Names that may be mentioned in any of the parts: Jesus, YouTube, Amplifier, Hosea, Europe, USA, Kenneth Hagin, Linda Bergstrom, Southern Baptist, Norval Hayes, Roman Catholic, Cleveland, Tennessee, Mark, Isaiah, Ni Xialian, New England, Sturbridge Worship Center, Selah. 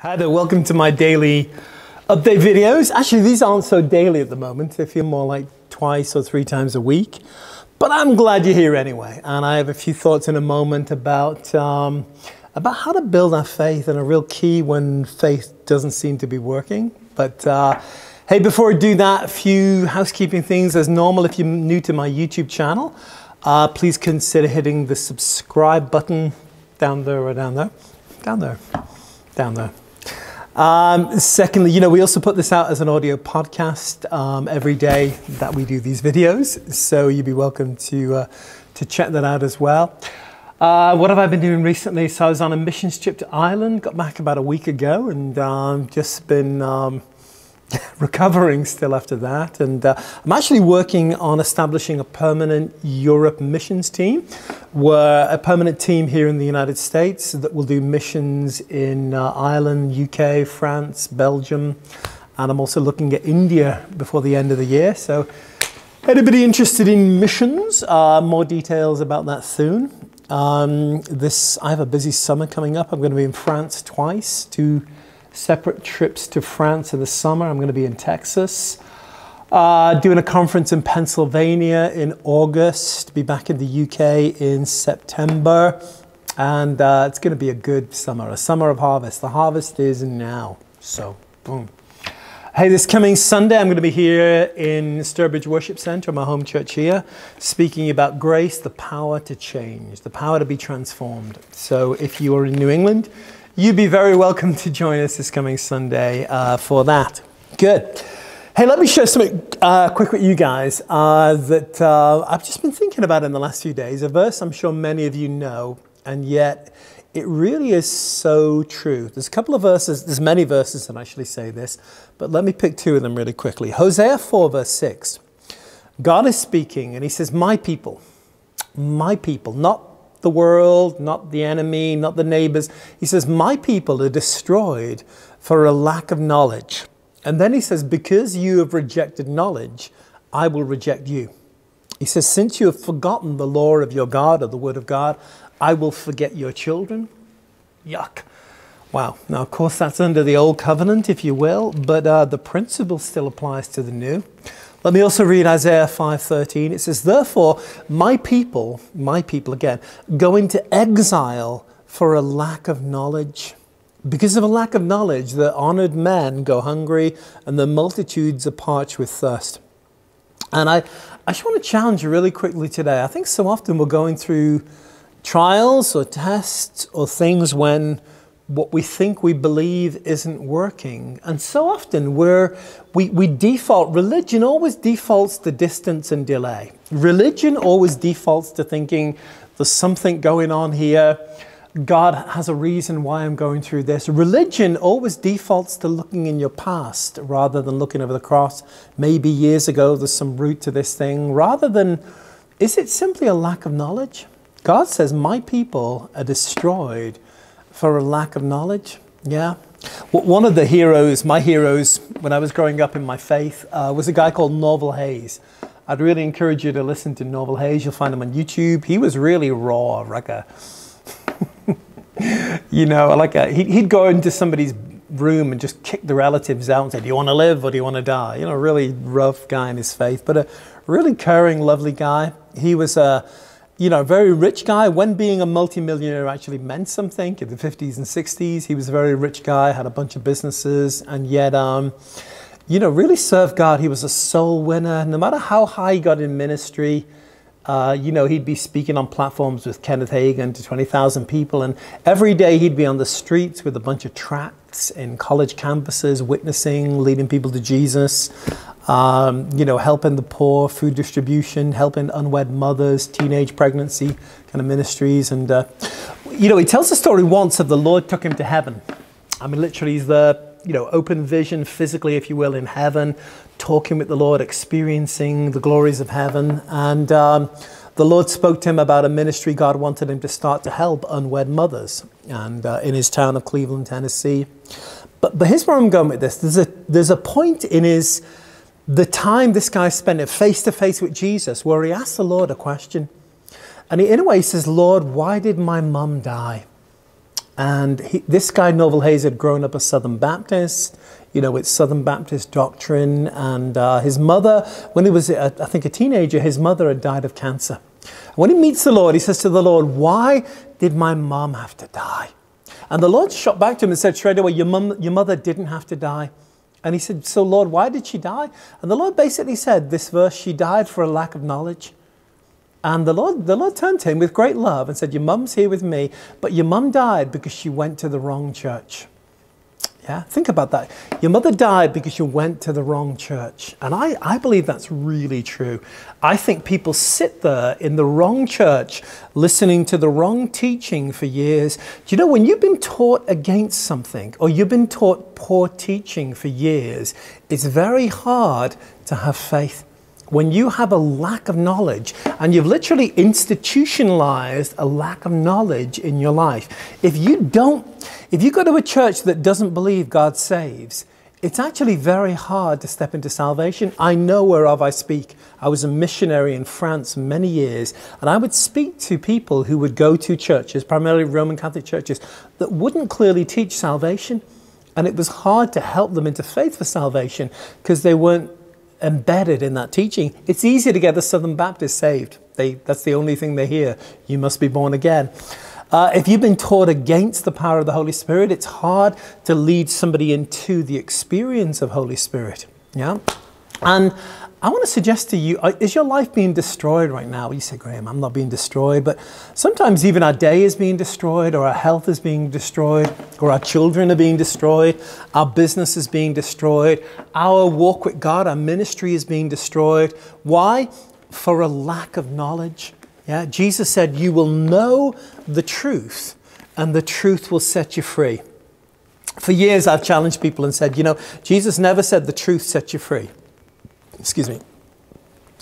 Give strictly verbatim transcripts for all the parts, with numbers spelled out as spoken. Hi there, welcome to my daily update videos. Actually, these aren't so daily at the moment. They feel more like twice or three times a week. But I'm glad you're here anyway. And I have a few thoughts in a moment about, um, about how to build our faith and a real key when faith doesn't seem to be working. But uh, hey, before I do that, a few housekeeping things. As normal, if you're new to my YouTube channel, uh, please consider hitting the subscribe button down there or down there. Down there. Down there. Um, secondly, you know, we also put this out as an audio podcast um, every day that we do these videos, so you'd be welcome to uh, to check that out as well. Uh, what have I been doing recently? So I was on a missions trip to Ireland, got back about a week ago, and um, just been um, recovering still after that. And uh, I'm actually working on establishing a permanent Europe missions team, where a permanent team here in the United States that will do missions in uh, Ireland, U K, France, Belgium, and I'm also looking at India before the end of the year. So anybody interested in missions, uh, more details about that soon. Um, this, I have a busy summer coming up. I'm going to be in France twice, two separate trips to France in the summer. I'm going to be in Texas, uh, doing a conference in Pennsylvania in August, be back in the U K in September, and uh, it's going to be a good summer, a summer of harvest. The harvest is now, so boom. Hey, this coming Sunday, I'm going to be here in Sturbridge Worship Center, my home church here, speaking about grace, the power to change, the power to be transformed. So if you are in New England, you'd be very welcome to join us this coming Sunday uh, for that. Good. Hey, let me share something uh, quick with you guys uh, that uh, I've just been thinking about in the last few days. A verse I'm sure many of you know, and yet it really is so true. There's a couple of verses, there's many verses that actually say this, but let me pick two of them really quickly. Hosea four verse six. God is speaking and he says, my people, my people, not the world, not the enemy, not the neighbors. He says, my people are destroyed for a lack of knowledge. And then he says, because you have rejected knowledge, I will reject you. He says, since you have forgotten the law of your God or the word of God, I will forget your children. Yuck. Wow. Now, of course, that's under the old covenant, if you will, but uh, the principle still applies to the new. Let me also read Isaiah five thirteen. It says, therefore, my people, my people again, go into exile for a lack of knowledge. Because of a lack of knowledge, the honored men go hungry and the multitudes are parched with thirst. And I, I just want to challenge you really quickly today. I think so often we're going through trials or tests or things when what we think we believe isn't working. And so often we're, we, we default, religion always defaults to distance and delay. Religion always defaults to thinking there's something going on here. God has a reason why I'm going through this. Religion always defaults to looking in your past rather than looking over the cross. Maybe years ago, there's some root to this thing rather than, is it simply a lack of knowledge? God says, my people are destroyed for a lack of knowledge. Yeah. One of the heroes, my heroes, when I was growing up in my faith, uh, was a guy called Norval Hayes. I'd really encourage you to listen to Norval Hayes. You'll find him on YouTube. He was really raw, like a, you know, like a, he'd go into somebody's room and just kick the relatives out and say, do you want to live or do you want to die? You know, a really rough guy in his faith, but a really caring, lovely guy. He was a, you know, very rich guy. When being a multimillionaire actually meant something in the fifties and sixties. He was a very rich guy, had a bunch of businesses, and yet, um, you know, really served God. He was a soul winner. No matter how high he got in ministry, uh, you know, he'd be speaking on platforms with Kenneth Hagin to twenty thousand people, and every day he'd be on the streets with a bunch of tracts in college campuses, witnessing, leading people to Jesus. Um, you know, helping the poor, food distribution, helping unwed mothers, teenage pregnancy kind of ministries. And, uh, you know, he tells the story once of the Lord took him to heaven. I mean, literally he's there, you know, open vision physically, if you will, in heaven, talking with the Lord, experiencing the glories of heaven. And um, the Lord spoke to him about a ministry God wanted him to start to help unwed mothers and uh, in his town of Cleveland, Tennessee. But, but here's where I'm going with this. There's a, there's a point in his... the time this guy spent it face to face with Jesus, where he asked the Lord a question. And he, in a way, he says, Lord, why did my mum die? And he, this guy, Norval Hayes, had grown up a Southern Baptist, you know, with Southern Baptist doctrine. And uh, his mother, when he was, a, I think, a teenager, his mother had died of cancer. And when he meets the Lord, he says to the Lord, why did my mom have to die? And the Lord shot back to him and said, straight away, your, mom, your mother didn't have to die. And he said, so Lord, why did she die? And the Lord basically said, this verse, she died for a lack of knowledge. And the Lord, the Lord turned to him with great love and said, your mum's here with me, but your mum died because she went to the wrong church. Yeah, think about that. Your mother died because you went to the wrong church. And I, I believe that's really true. I think people sit there in the wrong church, listening to the wrong teaching for years. Do you know, when you've been taught against something or you've been taught poor teaching for years, it's very hard to have faith. When you have a lack of knowledge and you've literally institutionalized a lack of knowledge in your life. If you don't, if you go to a church that doesn't believe God saves, it's actually very hard to step into salvation. I know whereof I speak. I was a missionary in France many years, and I would speak to people who would go to churches, primarily Roman Catholic churches, that wouldn't clearly teach salvation. And it was hard to help them into faith for salvation because they weren't embedded in that teaching. It's easy to get the Southern Baptist saved. They, that's the only thing they hear. You must be born again. Uh, if you've been taught against the power of the Holy Spirit, it's hard to lead somebody into the experience of Holy Spirit. Yeah. And I want to suggest to you, is your life being destroyed right now? You say, Graham, I'm not being destroyed, but sometimes even our day is being destroyed, or our health is being destroyed, or our children are being destroyed, our business is being destroyed, our walk with God, our ministry is being destroyed. Why? For a lack of knowledge. Yeah? Jesus said, you will know the truth, and the truth will set you free. For years, I've challenged people and said, you know, Jesus never said the truth set you free. Excuse me.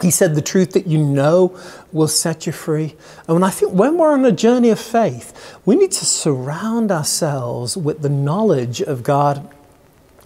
He said the truth that you know will set you free. And I think when we're on a journey of faith, we need to surround ourselves with the knowledge of God.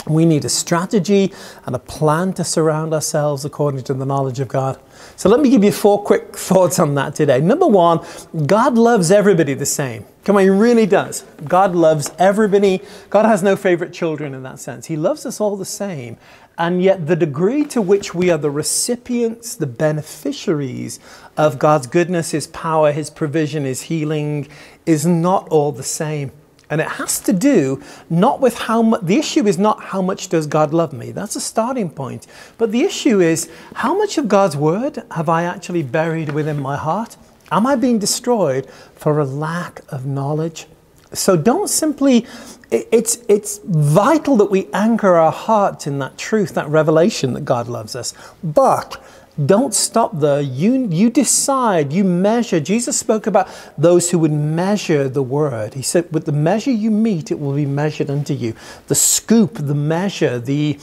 We need a strategy and a plan to surround ourselves according to the knowledge of God. So let me give you four quick thoughts on that today. Number one, God loves everybody the same. Come on, he really does. God loves everybody. God has no favorite children in that sense. He loves us all the same. And yet the degree to which we are the recipients, the beneficiaries of God's goodness, his power, his provision, his healing, is not all the same. And it has to do not with how much, the issue is not how much does God love me. That's a starting point. But the issue is how much of God's word have I actually buried within my heart? Am I being destroyed for a lack of knowledge? So don't simply, it's, it's vital that we anchor our hearts in that truth, that revelation that God loves us. But don't stop there. You, you decide, you measure. Jesus spoke about those who would measure the word. He said, with the measure you meet, it will be measured unto you. The scoop, the measure, the,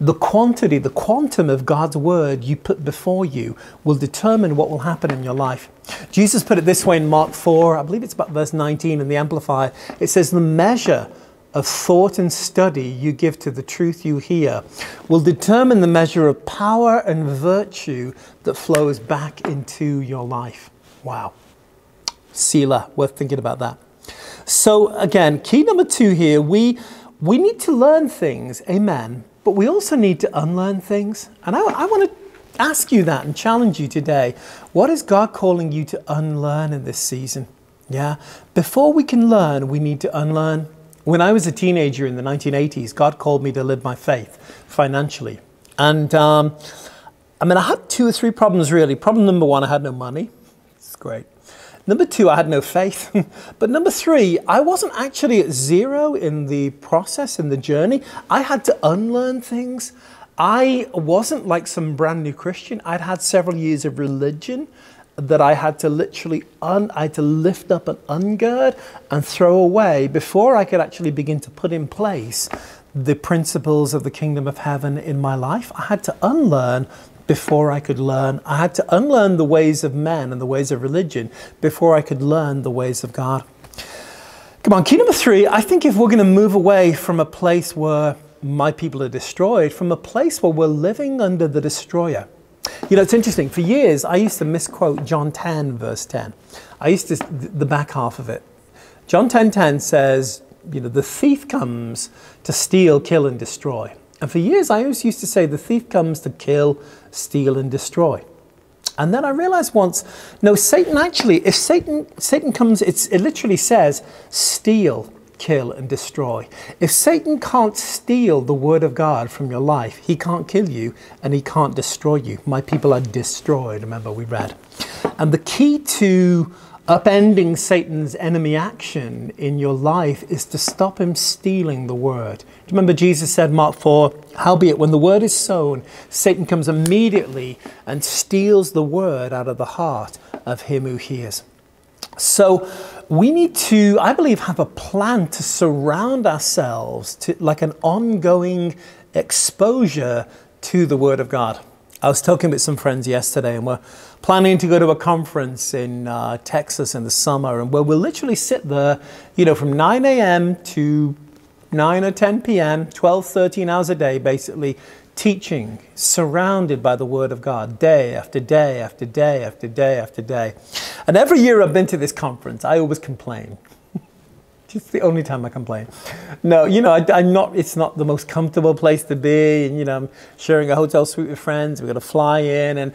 the quantity, the quantum of God's word you put before you will determine what will happen in your life. Jesus put it this way in Mark four, I believe it's about verse nineteen in the Amplifier. It says, the measure of thought and study you give to the truth you hear will determine the measure of power and virtue that flows back into your life. Wow. Selah, worth thinking about that. So again, key number two here, we, we need to learn things, amen, but we also need to unlearn things. And I, I want to ask you that and challenge you today. What is God calling you to unlearn in this season? Yeah. Before we can learn, we need to unlearn. When I was a teenager in the nineteen eighties, God called me to live my faith financially. And um, I mean, I had two or three problems really. Problem number one, I had no money. It's great. Number two, I had no faith. But number three, I wasn't actually at zero in the process, in the journey. I had to unlearn things. I wasn't like some brand new Christian. I'd had several years of religion that I had to literally, un, I had to lift up and ungird and throw away before I could actually begin to put in place the principles of the kingdom of heaven in my life. I had to unlearn before I could learn. I had to unlearn the ways of men and the ways of religion before I could learn the ways of God. Come on, key number three, I think if we're going to move away from a place where my people are destroyed, from a place where we're living under the destroyer. You know, it's interesting. For years, I used to misquote John ten, verse ten. I used to, the back half of it. John ten ten says, you know, the thief comes to steal, kill, and destroy. And for years, I always used to say the thief comes to kill, steal, and destroy. And then I realized once, no, Satan actually, if Satan, Satan comes, it's, it literally says, steal, kill, and destroy. If Satan can't steal the word of God from your life, he can't kill you and he can't destroy you. My people are destroyed, remember we read. And the key to upending Satan's enemy action in your life is to stop him stealing the word. Do you remember Jesus said, Mark four, howbeit when the word is sown, Satan comes immediately and steals the word out of the heart of him who hears. So we need to, I believe, have a plan to surround ourselves to like an ongoing exposure to the word of God. I was talking with some friends yesterday, and we're planning to go to a conference in uh, Texas in the summer, and where we'll literally sit there, you know, from nine A M to nine or ten P M, twelve, thirteen hours a day, basically teaching, surrounded by the word of God, day after day after day after day after day. And every year I've been to this conference, I always complain. It's the only time I complain. No, you know, I, I'm not, it's not the most comfortable place to be. And, you know, I'm sharing a hotel suite with friends. We've got to fly in. And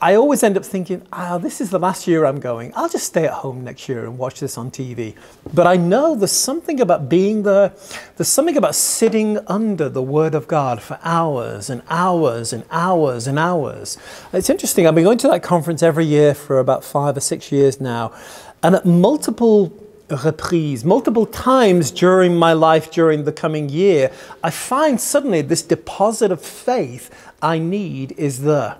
I always end up thinking, oh, this is the last year I'm going. I'll just stay at home next year and watch this on T V. But I know there's something about being there. There's something about sitting under the word of God for hours and hours and hours and hours. It's interesting. I've been going to that conference every year for about five or six years now. And at multiple reprise, multiple times during my life, during the coming year, I find suddenly this deposit of faith I need is there.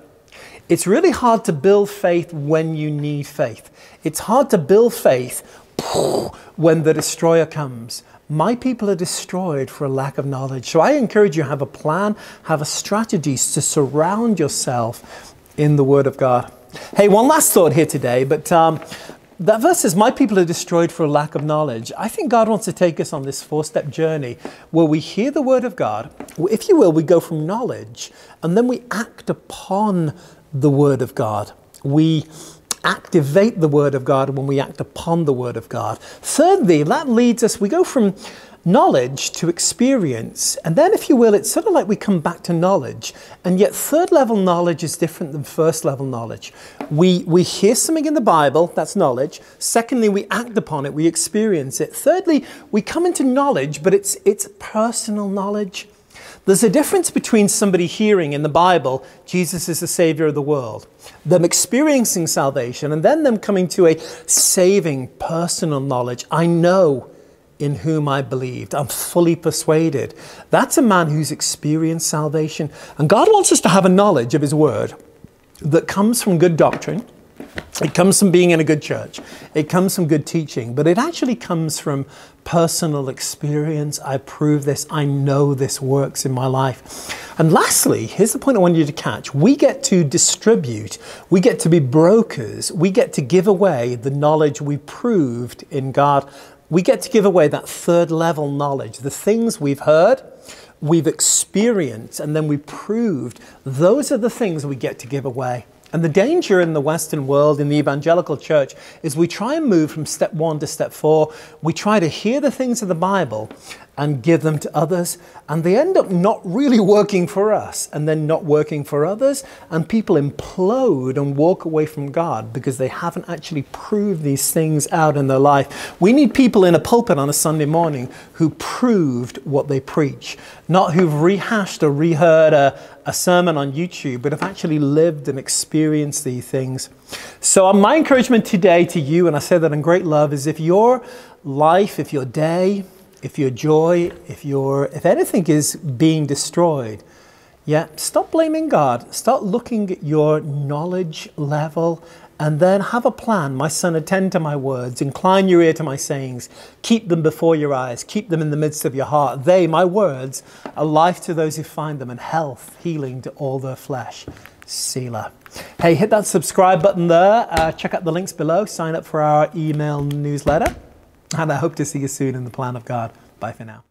It's really hard to build faith when you need faith. It's hard to build faith when the destroyer comes. My people are destroyed for a lack of knowledge. So I encourage you to have a plan, have a strategy to surround yourself in the word of God. Hey, one last thought here today, but um, that verse says, my people are destroyed for a lack of knowledge. I think God wants to take us on this four-step journey where we hear the word of God. If you will, we go from knowledge and then we act upon the word of God. We activate the word of God when we act upon the word of God. Thirdly, that leads us, we go from knowledge to experience. And then, if you will, it's sort of like we come back to knowledge. And yet third level knowledge is different than first level knowledge. We, we hear something in the Bible, that's knowledge. Secondly, we act upon it, we experience it. Thirdly, we come into knowledge, but it's, it's personal knowledge. There's a difference between somebody hearing in the Bible, Jesus is the Savior of the world, them experiencing salvation, and then them coming to a saving personal knowledge. I know in whom I believed. I'm fully persuaded. That's a man who's experienced salvation. And God wants us to have a knowledge of his word that comes from good doctrine. It comes from being in a good church. It comes from good teaching, but it actually comes from personal experience. I prove this. I know this works in my life. And lastly, here's the point I want you to catch. We get to distribute. We get to be brokers. We get to give away the knowledge we proved in God. We get to give away that third level knowledge, the things we've heard, we've experienced, and then we proved. Those are the things we get to give away. And the danger in the Western world, in the evangelical church, is we try and move from step one to step four. We try to hear the things of the Bible and give them to others, and they end up not really working for us, and then not working for others, and people implode and walk away from God because they haven't actually proved these things out in their life. We need people in a pulpit on a Sunday morning who proved what they preach, not who've rehashed or reheard a, a sermon on YouTube, but have actually lived and experienced these things. So my encouragement today to you, and I say that in great love, is if your life, if your day, if your joy, if your, if anything is being destroyed, yeah, stop blaming God. Start looking at your knowledge level and then have a plan. My son, attend to my words, incline your ear to my sayings, keep them before your eyes, keep them in the midst of your heart. They, my words, are life to those who find them and health, healing to all their flesh. Selah. Hey, hit that subscribe button there. Uh, check out the links below. Sign up for our email newsletter. And I hope to see you soon in the plan of God. Bye for now.